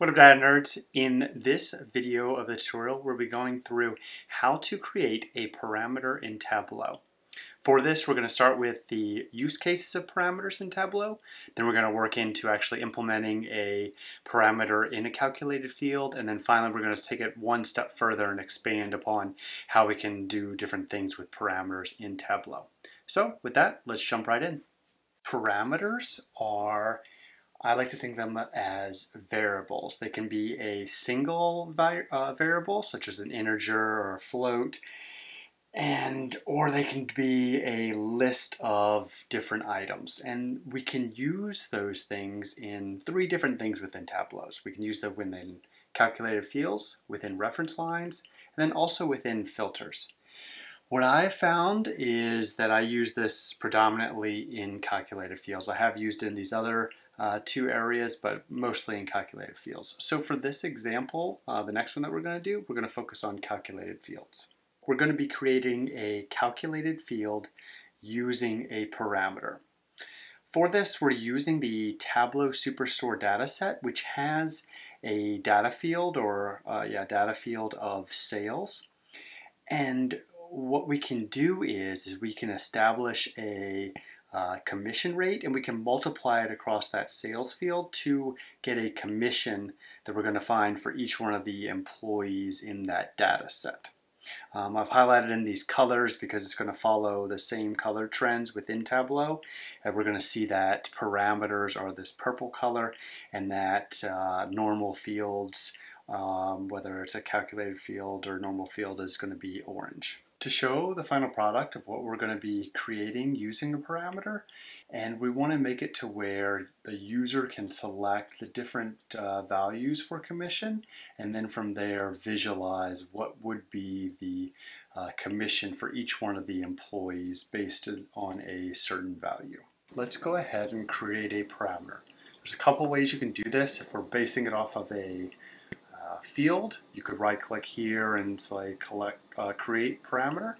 What up, data nerds? In this video of the tutorial, we'll be going through how to create a parameter in Tableau. For this, we're going to start with the use cases of parameters in Tableau. Then we're going to work into actually implementing a parameter in a calculated field. And then finally, we're going to take it one step further and expand upon how we can do different things with parameters in Tableau. So with that, let's jump right in. Parameters are, I like to think of them as variables. They can be a single variable, such as an integer or a float, or they can be a list of different items. And we can use those things in three different things within Tableau. We can use them within calculated fields, within reference lines, and then also within filters. What I found is that I use this predominantly in calculated fields. I have used it in these other two areas, but mostly in calculated fields. So for this example, the next one that we're going to do, we're going to focus on calculated fields. We're going to be creating a calculated field using a parameter. For this, we're using the Tableau Superstore dataset, which has a data field of sales. And what we can do is we can establish a commission rate, and we can multiply it across that sales field to get a commission that we're going to find for each one of the employees in that data set. I've highlighted in these colors because it's going to follow the same color trends within Tableau, and we're going to see that parameters are this purple color, and that normal fields, whether it's a calculated field or normal field, is going to be orange. To show the final product of what we're going to be creating using a parameter, and we want to make it to where the user can select the different values for commission, and then from there visualize what would be the commission for each one of the employees based on a certain value. Let's go ahead and create a parameter. There's a couple ways you can do this. If we're basing it off of a field, you could right click here and say create parameter.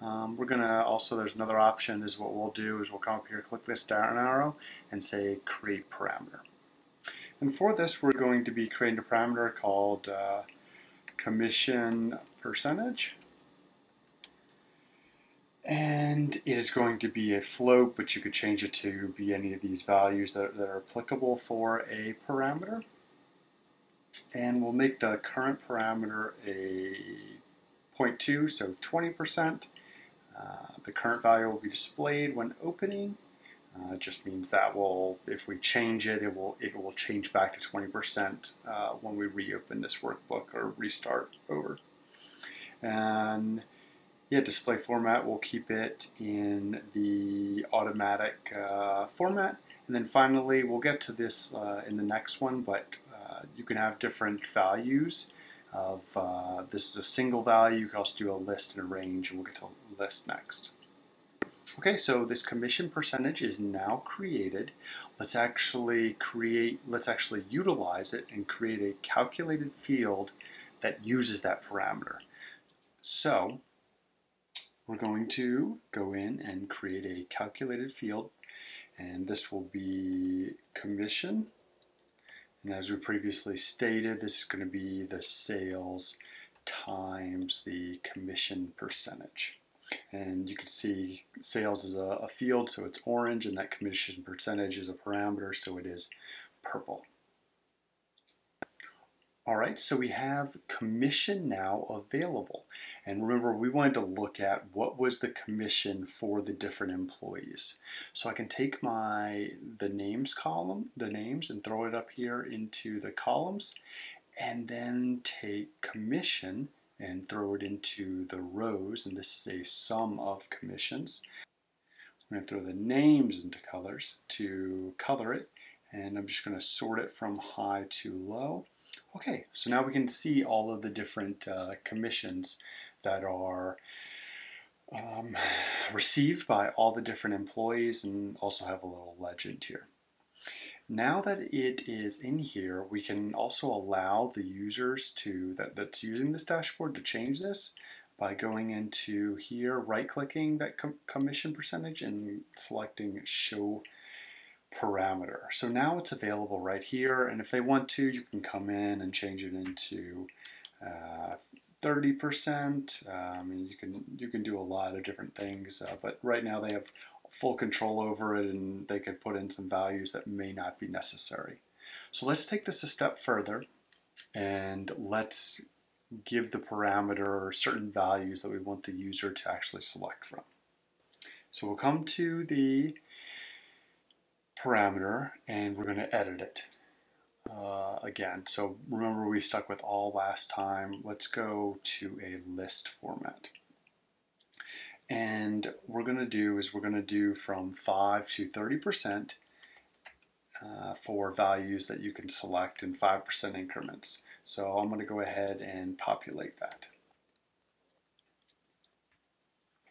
We're going to also, there's another option, is what we'll do is we'll come up here, click this down arrow and say create parameter. And for this, we're going to be creating a parameter called commission percentage. And it is going to be a float, but you could change it to be any of these values that are applicable for a parameter. And we'll make the current parameter a 0.2, so 20%. The current value will be displayed when opening. It just means that will, if we change it, it will change back to 20% when we reopen this workbook or restart over. And yeah, display format, we'll keep it in the automatic format. And then finally, we'll get to this in the next one, but you can have different values of, this is a single value, you can also do a list and a range, and we'll get to list next. Okay, so this commission percentage is now created. Let's actually utilize it and create a calculated field that uses that parameter. So we're going to go in and create a calculated field, and this will be commission. And as we previously stated, this is going to be the sales times the commission percentage. And you can see sales is a field, so it's orange, and that commission percentage is a parameter, so it is purple. All right, so we have commission now available. And remember, we wanted to look at what was the commission for the different employees. So I can take the names column, the names, and throw it up here into the columns, and then take commission and throw it into the rows, and this is a sum of commissions. I'm gonna throw the names into colors to color it, and I'm just gonna sort it from high to low. Okay, so now we can see all of the different commissions that are received by all the different employees, and also have a little legend here. Now that it is in here, we can also allow the users that's using this dashboard to change this by going into here, right-clicking that commission percentage and selecting Show parameter. So now it's available right here, and if they want to, you can come in and change it into 30%. And you can do a lot of different things, but right now they have full control over it, and they could put in some values that may not be necessary. So let's take this a step further, and let's give the parameter certain values that we want the user to actually select from. So we'll come to the parameter, and we're going to edit it again. So remember, we stuck with all last time. Let's go to a list format. And what we're going to do is we're going to do from 5 to 30% for values that you can select in 5% increments. So I'm going to go ahead and populate that.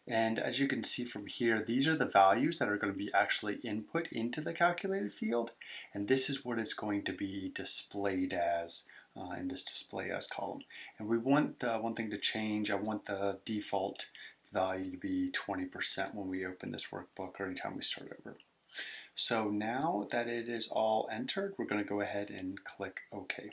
And as you can see from here, these are the values that are going to be actually input into the calculated field. And this is what it's going to be displayed as in this display as column. And we want one thing to change. I want the default value to be 20% when we open this workbook or anytime we start over. So now that it is all entered, we're going to go ahead and click OK.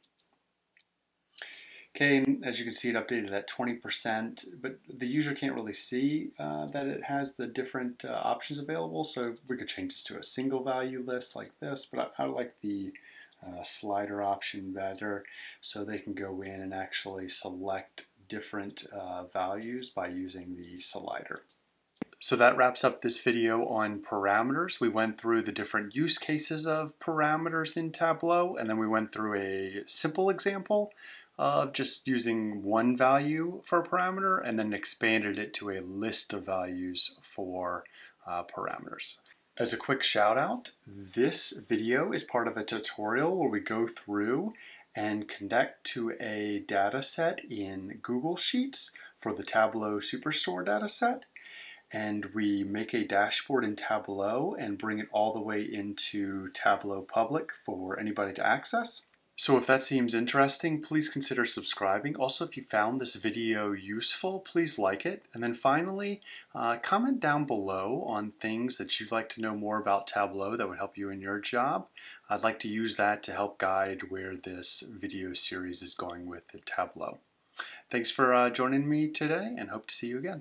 Okay, and as you can see, it updated at 20%, but the user can't really see that it has the different options available, so we could change this to a single value list like this, but I like the slider option better, so they can go in and actually select different values by using the slider. So that wraps up this video on parameters. We went through the different use cases of parameters in Tableau, and then we went through a simple example of just using one value for a parameter, and then expanded it to a list of values for parameters. As a quick shout out, this video is part of a tutorial where we go through and connect to a data set in Google Sheets for the Tableau Superstore data set. And we make a dashboard in Tableau and bring it all the way into Tableau Public for anybody to access. So if that seems interesting, please consider subscribing. Also, if you found this video useful, please like it. And then finally, comment down below on things that you'd like to know more about Tableau that would help you in your job. I'd like to use that to help guide where this video series is going with Tableau. Thanks for joining me today, and hope to see you again.